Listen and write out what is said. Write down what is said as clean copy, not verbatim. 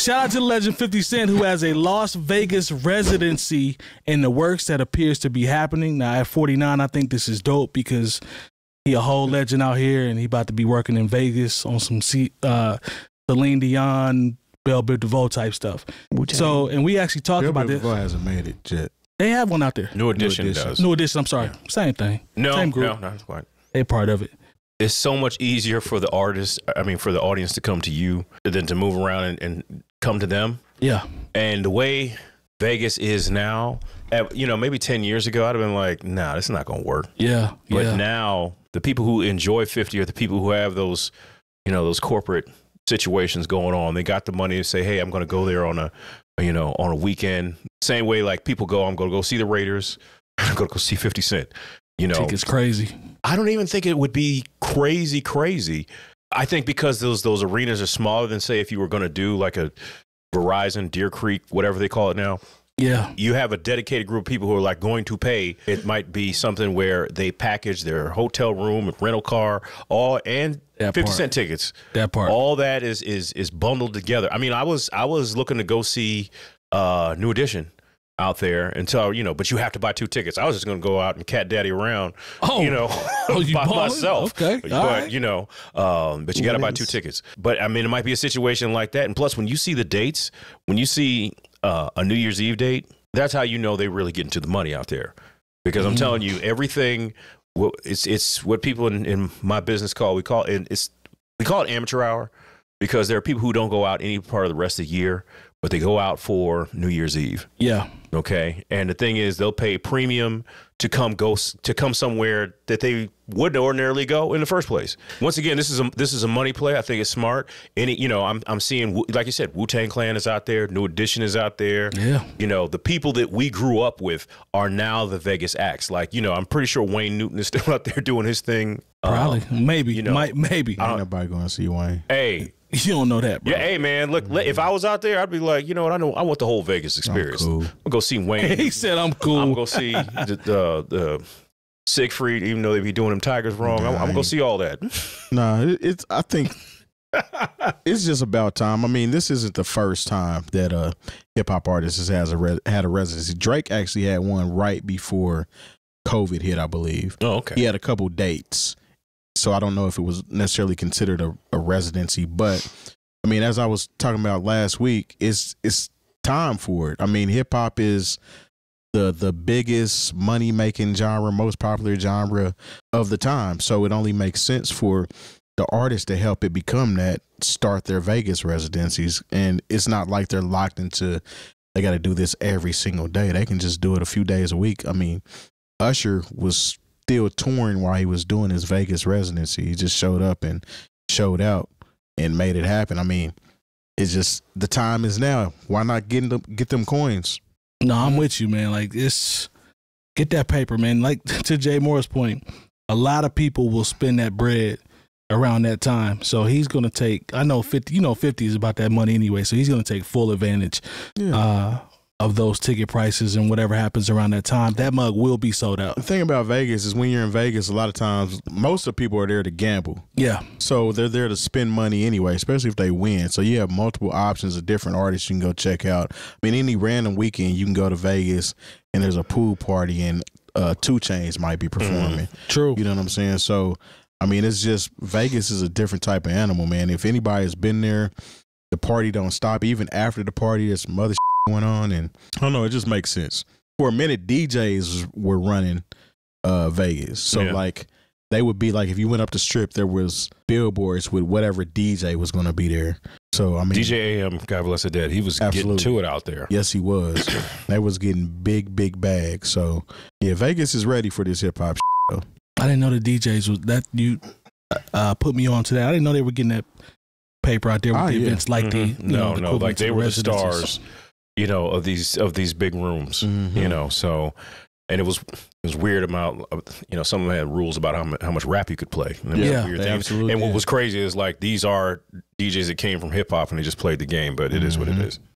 Shout out to the legend 50 Cent, who has a Las Vegas residency in the works that appears to be happening. Now, at 49, I think this is dope because he a whole legend out here, and he about to be working in Vegas on some Celine Dion, Bell Biv DeVoe type stuff. So, and we actually talked about this. Bell Biv DeVoe hasn't made it yet. They have one out there. New Edition does. New Edition, I'm sorry. Yeah. Same thing. No, same group. No, not quite. They're part of it. It's so much easier for the artist, I mean, for the audience to come to you than to move around and come to them. Yeah. And the way Vegas is now, you know, maybe 10 years ago, I'd have been like, nah, this is not going to work. Yeah. But now the people who enjoy 50 are the people who have those, you know, those corporate situations going on. They got the money to say, hey, I'm going to go there on a, you know, on a weekend. Same way like people go, I'm going to go see the Raiders. I'm going to go see 50 Cent. You know, I think it's crazy. I don't even think it would be crazy, crazy. I think because those arenas are smaller than, say, if you were going to do like a Verizon, Deer Creek, whatever they call it now. Yeah. You have a dedicated group of people who are like going to pay. It might be something where they package their hotel room, rental car, all and that 50 Cent tickets. That part. All that is bundled together. I mean, I was looking to go see New Edition out there until, you know, but you have to buy 2 tickets. I was just going to go out and cat daddy around, you know, by myself. Okay. But, you know, but you got to buy 2 tickets. But, I mean, it might be a situation like that. And plus, when you see the dates, when you see a New Year's Eve date, that's how you know they really get into the money out there. Because I'm telling you, everything, it's what people in my business call, we call it amateur hour, because there are people who don't go out any part of the rest of the year, but they go out for New Year's Eve. Yeah. Okay. And the thing is, they'll pay premium to come somewhere that they wouldn't ordinarily go in the first place. Once again, this is a money play. I think it's smart. And you know, I'm seeing, like you said, Wu-Tang Clan is out there, New Edition is out there. Yeah. You know, the people that we grew up with are now the Vegas acts. Like, you know, I'm pretty sure Wayne Newton is still out there doing his thing. Probably, maybe, you know, maybe. Ain't nobody going to see Wayne. Hey. You don't know that, bro. Yeah, hey, man, look, if I was out there, I'd be like, you know what, I want the whole Vegas experience. I'm cool. I'll go see Wayne. He said I'm cool. I'm going to see the Siegfried, even though they be doing them Tigers wrong. Nah, I'm going to see all that. Nah, I think it's just about time. I mean, this isn't the first time that a hip-hop artist has had a residency. Drake actually had one right before COVID hit, I believe. Oh, okay. He had a couple dates. So I don't know if it was necessarily considered a residency, but I mean, as I was talking about last week, it's time for it. I mean, hip hop is the biggest money making genre, most popular genre of the time. So it only makes sense for the artists to help it become that, start their Vegas residencies. And it's not like they're locked into, they got to do this every single day. They can just do it a few days a week. I mean, Usher was still touring while he was doing his Vegas residency. He just showed up and showed out and made it happen. I mean, it's just, the time is now. Why not get them coins? No, I'm with you, man. Like, it's, get that paper, man. Like, to Jay Moore's point, a lot of people will spend that bread around that time. So he's going to take, I know 50, you know, 50 is about that money anyway. So he's going to take full advantage. Yeah. Of those ticket prices, and whatever happens around that time, that mug will be sold out. The thing about Vegas is, when you're in Vegas, a lot of times, most of the people are there to gamble. Yeah. So they're there to spend money anyway, especially if they win. So you have multiple options of different artists you can go check out. I mean, any random weekend, you can go to Vegas and there's a pool party and 2 Chainz might be performing. True. You know what I'm saying? So, I mean, it's just, Vegas is a different type of animal, man. If anybody has been there, the party don't stop. Even after the party, there's some other going on, and I don't know, it just makes sense. For a minute, DJs were running Vegas, so like, they would be like, if you went up the strip, there was billboards with whatever DJ was going to be there. So I mean, DJ AM, God bless the dead, he was getting to it out there. Yes, he was. They was getting big bags. So yeah, Vegas is ready for this hip hop show. I didn't know the DJs was that, you put me on to that. I didn't know they were getting that paper out there with the events, like the no, like they were the stars, you know, of these big rooms, you know. So, and it was weird about, you know, some of them had rules about how much rap you could play. And absolutely. And what was crazy is, like, these are DJs that came from hip hop and they just played the game, but it is what it is.